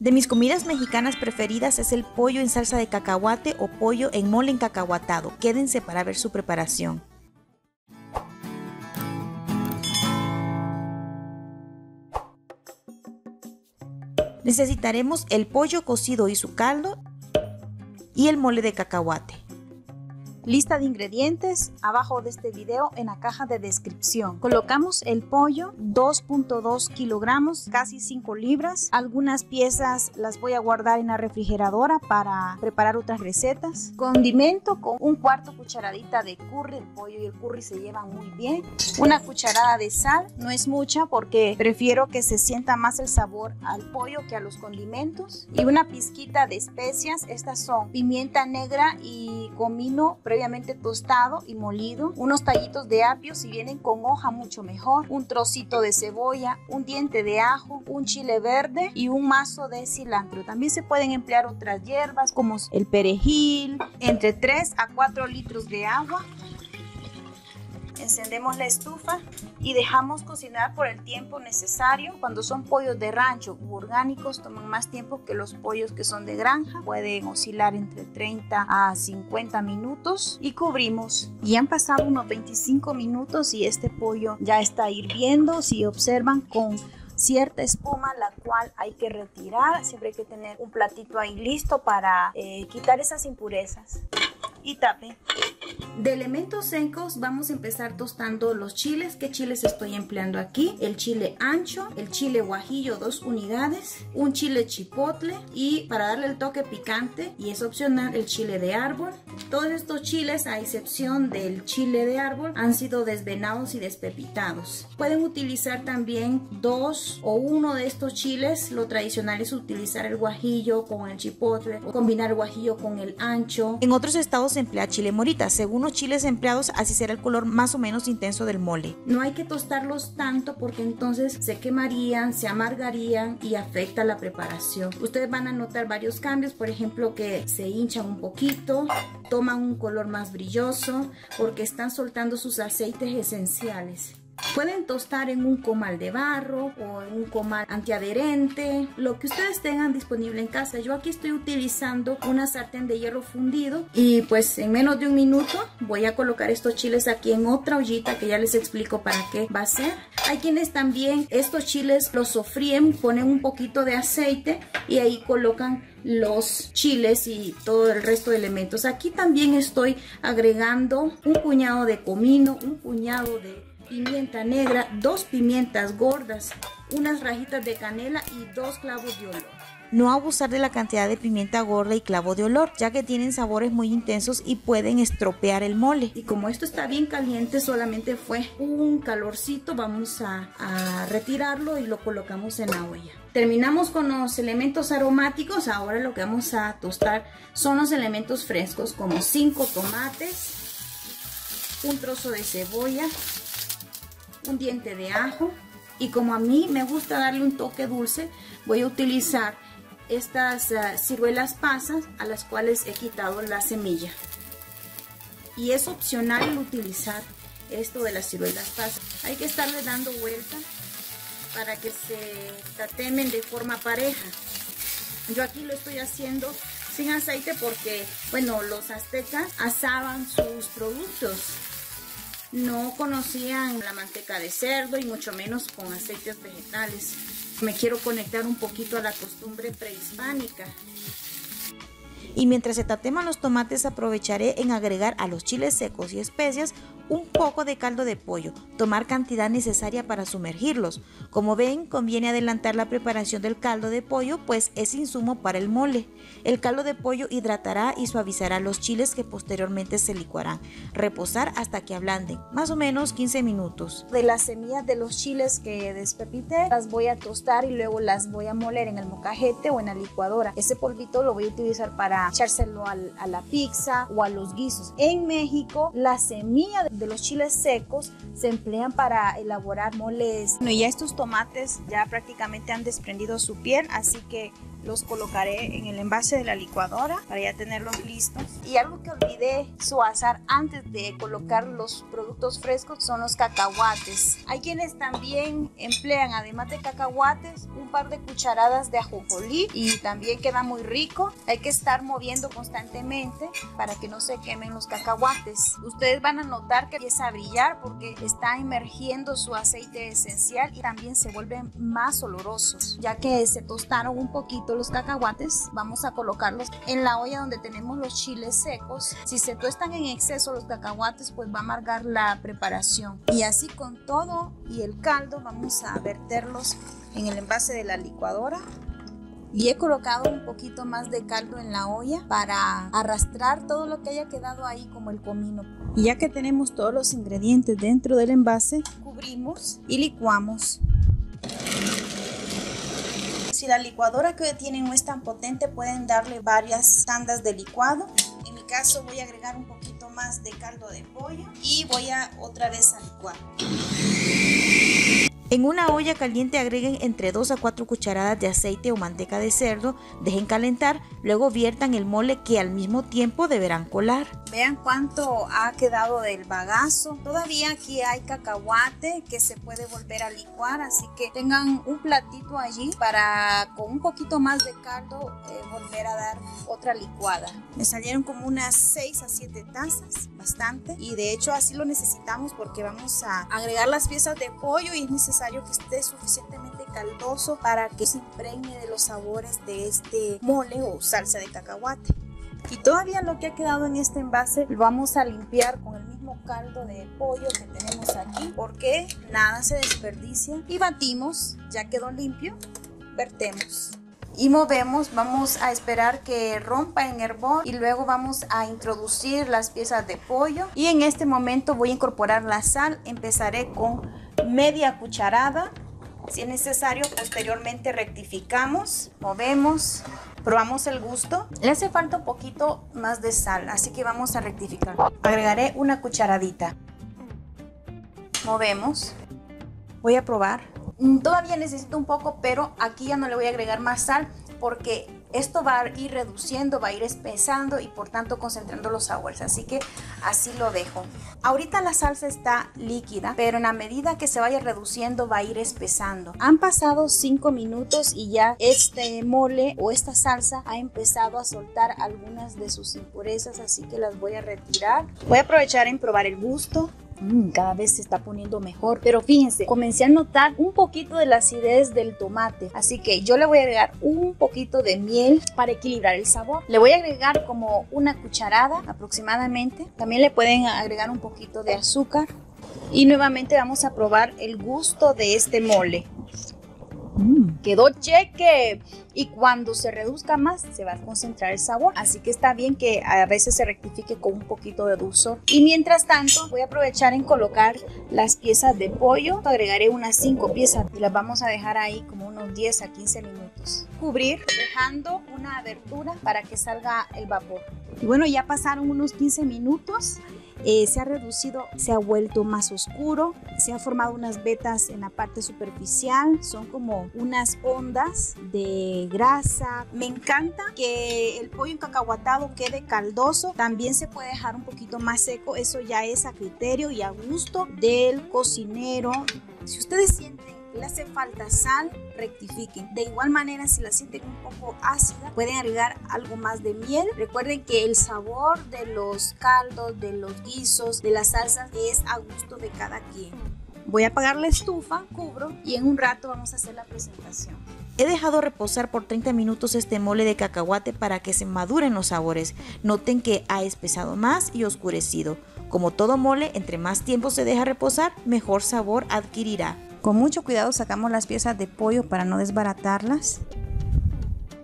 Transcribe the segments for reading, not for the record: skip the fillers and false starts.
De mis comidas mexicanas preferidas es el pollo en salsa de cacahuate o pollo en mole encacahuatado. Quédense para ver su preparación. Necesitaremos el pollo cocido y su caldo y el mole de cacahuate. Lista de ingredientes abajo de este video en la caja de descripción. Colocamos el pollo, 2.2 kilogramos, casi 5 libras. Algunas piezas las voy a guardar en la refrigeradora para preparar otras recetas. Condimento con 1/4 cucharadita de curry. El pollo y el curry se llevan muy bien. 1 cucharada de sal, no es mucha porque prefiero que se sienta más el sabor al pollo que a los condimentos. Y una pizquita de especias, estas son pimienta negra y comino previamente tostado y molido, unos tallitos de apio, si vienen con hoja mucho mejor, un trocito de cebolla, un diente de ajo, un chile verde y un mazo de cilantro. También se pueden emplear otras hierbas como el perejil. Entre 3 a 4 litros de agua. Encendemos la estufa y dejamos cocinar por el tiempo necesario. Cuando son pollos de rancho u orgánicos toman más tiempo que los pollos que son de granja. Pueden oscilar entre 30 a 50 minutos y cubrimos. Y han pasado unos 25 minutos y este pollo ya está hirviendo. Si observan, con cierta espuma, la cual hay que retirar. Siempre hay que tener un platito ahí listo para quitar esas impurezas. Y tape. De elementos secos vamos a empezar tostando los chiles. ¿Qué chiles estoy empleando aquí? El chile ancho, el chile guajillo 2 unidades, un chile chipotle y para darle el toque picante, y es opcional, el chile de árbol. Todos estos chiles, a excepción del chile de árbol, han sido desvenados y despepitados. Pueden utilizar también 2 o 1 de estos chiles. Lo tradicional es utilizar el guajillo con el chipotle o combinar el guajillo con el ancho. En otros estados se emplea chile morita. Según los chiles empleados, así será el color más o menos intenso del mole. No hay que tostarlos tanto porque entonces se quemarían, se amargarían y afecta la preparación. Ustedes van a notar varios cambios, por ejemplo que se hinchan un poquito, toman un color más brilloso porque están soltando sus aceites esenciales. Pueden tostar en un comal de barro o en un comal antiadherente, lo que ustedes tengan disponible en casa. Yo aquí estoy utilizando una sartén de hierro fundido y pues en menos de 1 minuto voy a colocar estos chiles aquí en otra ollita que ya les explico para qué va a ser. Hay quienes también estos chiles los sofríen, ponen un poquito de aceite y ahí colocan los chiles y todo el resto de elementos. Aquí también estoy agregando un puñado de comino, un puñado de pimienta negra, 2 pimientas gordas, unas rajitas de canela y 2 clavos de olor. No abusar de la cantidad de pimienta gorda y clavo de olor, ya que tienen sabores muy intensos y pueden estropear el mole. Y como esto está bien caliente, solamente fue un calorcito, vamos a retirarlo y lo colocamos en la olla. Terminamos con los elementos aromáticos. Ahora lo que vamos a tostar son los elementos frescos, como 5 tomates, un trozo de cebolla, un diente de ajo, y como a mí me gusta darle un toque dulce, voy a utilizar estas ciruelas pasas a las cuales he quitado la semilla. Y es opcional el utilizar esto de las ciruelas pasas. Hay que estarle dando vuelta para que se tatemen de forma pareja. Yo aquí lo estoy haciendo sin aceite porque, bueno, los aztecas asaban sus productos. No conocían la manteca de cerdo y mucho menos con aceites vegetales. Me quiero conectar un poquito a la costumbre prehispánica. Y mientras se tateman los tomates, aprovecharé en agregar a los chiles secos y especias un poco de caldo de pollo. Tomar cantidad necesaria para sumergirlos. Como ven, conviene adelantar la preparación del caldo de pollo, pues es insumo para el mole. El caldo de pollo hidratará y suavizará los chiles que posteriormente se licuarán. Reposar hasta que ablanden, más o menos 15 minutos. De las semillas de los chiles que despepité, las voy a tostar y luego las voy a moler en el molcajete o en la licuadora. Ese polvito lo voy a utilizar para echárselo a la pizza o a los guisos. En México, la semilla de los chiles secos se emplean para elaborar moles. Bueno, ya estos tomates ya prácticamente han desprendido su piel, así que los colocaré en el envase de la licuadora para ya tenerlos listos. Y algo que olvidé suavizar antes de colocar los productos frescos son los cacahuates. Hay quienes también emplean, además de cacahuates, un par de cucharadas de ajonjolí y también queda muy rico. Hay que estar moviendo constantemente para que no se quemen los cacahuates. Ustedes van a notar que empieza a brillar porque está emergiendo su aceite esencial y también se vuelven más olorosos. Ya que se tostaron un poquito los cacahuates, vamos a colocarlos en la olla donde tenemos los chiles secos. Si se tuestan en exceso los cacahuates, pues va a amargar la preparación. Y así con todo y el caldo vamos a verterlos en el envase de la licuadora. Y he colocado un poquito más de caldo en la olla para arrastrar todo lo que haya quedado ahí, como el comino. Y ya que tenemos todos los ingredientes dentro del envase, cubrimos y licuamos. Si la licuadora que tienen no es tan potente, pueden darle varias tandas de licuado. En mi caso voy a agregar un poquito más de caldo de pollo y voy a otra vez a licuar. En una olla caliente agreguen entre 2 a 4 cucharadas de aceite o manteca de cerdo, dejen calentar, luego viertan el mole que al mismo tiempo deberán colar. Vean cuánto ha quedado del bagazo. Todavía aquí hay cacahuate que se puede volver a licuar, así que tengan un platito allí para con un poquito más de caldo volver a dar otra licuada. Me salieron como unas 6 a 7 tazas, bastante, y de hecho así lo necesitamos porque vamos a agregar las piezas de pollo y es necesario que esté suficientemente caldoso para que se impregne de los sabores de este mole o salsa de cacahuate. Y todavía lo que ha quedado en este envase lo vamos a limpiar con el mismo caldo de pollo que tenemos aquí porque nada se desperdicia, y batimos. Ya quedó limpio, vertemos y movemos. Vamos a esperar que rompa en hervor y luego vamos a introducir las piezas de pollo, y en este momento voy a incorporar la sal. Empezaré con media cucharada. Si es necesario, posteriormente rectificamos, movemos, probamos el gusto. Le hace falta un poquito más de sal, así que vamos a rectificar. Agregaré una cucharadita. Movemos. Voy a probar. Todavía necesito un poco, pero aquí ya no le voy a agregar más sal porque esto va a ir reduciendo, va a ir espesando y por tanto concentrando los sabores, así que así lo dejo. Ahorita la salsa está líquida, pero en la medida que se vaya reduciendo va a ir espesando. Han pasado 5 minutos y ya este mole o esta salsa ha empezado a soltar algunas de sus impurezas, así que las voy a retirar. Voy a aprovechar en probar el gusto. Cada vez se está poniendo mejor, pero fíjense, comencé a notar un poquito de la acidez del tomate, así que yo le voy a agregar un poquito de miel para equilibrar el sabor. Le voy a agregar como una cucharada aproximadamente. También le pueden agregar un poquito de azúcar y nuevamente vamos a probar el gusto de este mole. Quedó cheque, y cuando se reduzca más se va a concentrar el sabor, así que está bien que a veces se rectifique con un poquito de dulzor. Y mientras tanto voy a aprovechar en colocar las piezas de pollo. Agregaré unas 5 piezas y las vamos a dejar ahí como unos 10 a 15 minutos. Cubrir dejando una abertura para que salga el vapor. Y bueno, ya pasaron unos 15 minutos. Se ha reducido, se ha vuelto más oscuro, se han formado unas vetas en la parte superficial, son como unas ondas de grasa. Me encanta que el pollo encacahuatado quede caldoso, también se puede dejar un poquito más seco, eso ya es a criterio y a gusto del cocinero. Si ustedes sienten le hace falta sal, rectifiquen. De igual manera, si la sienten un poco ácida, pueden agregar algo más de miel. Recuerden que el sabor de los caldos, de los guisos, de las salsas es a gusto de cada quien. Voy a apagar la estufa, cubro y en un rato vamos a hacer la presentación. He dejado reposar por 30 minutos este mole de cacahuate para que se maduren los sabores. Noten que ha espesado más y oscurecido. Como todo mole, entre más tiempo se deja reposar, mejor sabor adquirirá. Con mucho cuidado sacamos las piezas de pollo para no desbaratarlas.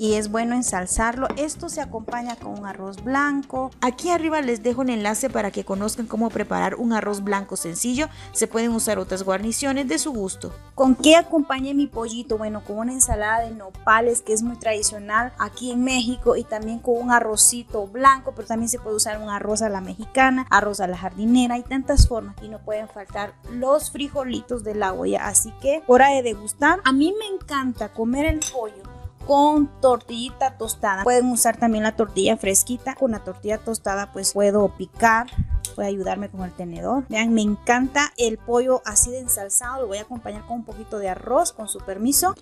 Y es bueno ensalzarlo. Esto se acompaña con un arroz blanco. Aquí arriba les dejo un enlace para que conozcan cómo preparar un arroz blanco sencillo. Se pueden usar otras guarniciones de su gusto. ¿Con qué acompañé mi pollito? Bueno, con una ensalada de nopales que es muy tradicional aquí en México, y también con un arrocito blanco, pero también se puede usar un arroz a la mexicana, arroz a la jardinera y tantas formas. Y no pueden faltar los frijolitos de la olla, así que hora de degustar. A mí me encanta comer el pollo con tortillita tostada. Pueden usar también la tortilla fresquita. Con la tortilla tostada pues puedo picar. Voy a ayudarme con el tenedor. Vean, me encanta el pollo así de ensalzado. Lo voy a acompañar con un poquito de arroz, con su permiso.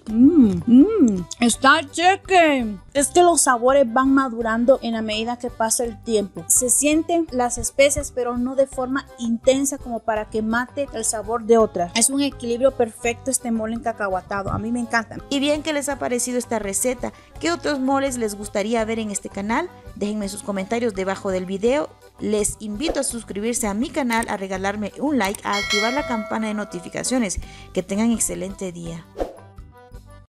Está cheque. Es que los sabores van madurando en la medida que pasa el tiempo. Se sienten las especias, pero no de forma intensa como para que mate el sabor de otras. Es un equilibrio perfecto este mole encacahuatado. A mí me encanta. Y bien, ¿qué les ha parecido esta receta? ¿Qué otros moles les gustaría ver en este canal? Déjenme sus comentarios debajo del video. Les invito a suscribirse a mi canal, a regalarme un like, a activar la campana de notificaciones. Que tengan excelente día.